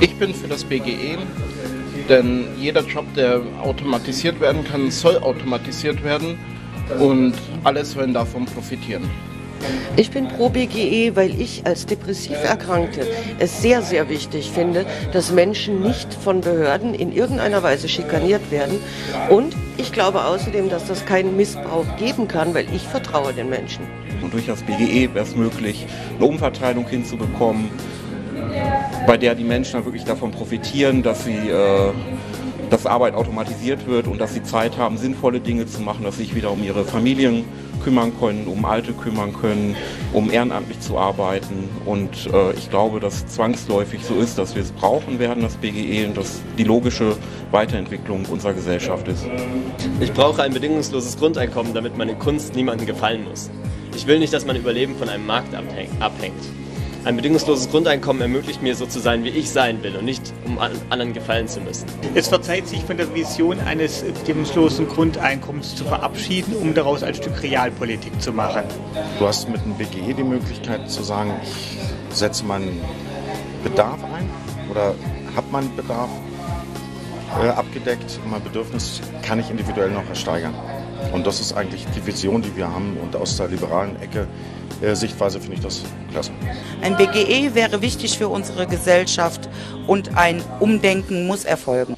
Ich bin für das BGE, denn jeder Job, der automatisiert werden kann, soll automatisiert werden und alle sollen davon profitieren. Ich bin pro BGE, weil ich als depressiv Erkrankte es sehr, sehr wichtig finde, dass Menschen nicht von Behörden in irgendeiner Weise schikaniert werden. Und ich glaube außerdem, dass das keinen Missbrauch geben kann, weil ich vertraue den Menschen. Und durch das BGE wäre es möglich, eine Umverteilung hinzubekommen, bei der die Menschen dann wirklich davon profitieren, dass Arbeit automatisiert wird und dass sie Zeit haben, sinnvolle Dinge zu machen, dass sie sich wieder um ihre Familien kümmern können, um Alte kümmern können, um ehrenamtlich zu arbeiten. Und ich glaube, dass zwangsläufig so ist, dass wir es brauchen werden, das BGE, und dass die logische Weiterentwicklung unserer Gesellschaft ist. Ich brauche ein bedingungsloses Grundeinkommen, damit meine Kunst niemandem gefallen muss. Ich will nicht, dass mein Überleben von einem Markt abhängt. Ein bedingungsloses Grundeinkommen ermöglicht mir, so zu sein, wie ich sein will und nicht, um anderen gefallen zu müssen. Es verzeiht sich von der Vision eines bedingungslosen Grundeinkommens zu verabschieden, um daraus ein Stück Realpolitik zu machen. Du hast mit dem BGE die Möglichkeit zu sagen, ich setze meinen Bedarf ein oder habe meinen Bedarf abgedeckt und mein Bedürfnis kann ich individuell noch ersteigern. Und das ist eigentlich die Vision, die wir haben, und aus der liberalen Ecke Sichtweise finde ich das klasse. Ein BGE wäre wichtig für unsere Gesellschaft und ein Umdenken muss erfolgen.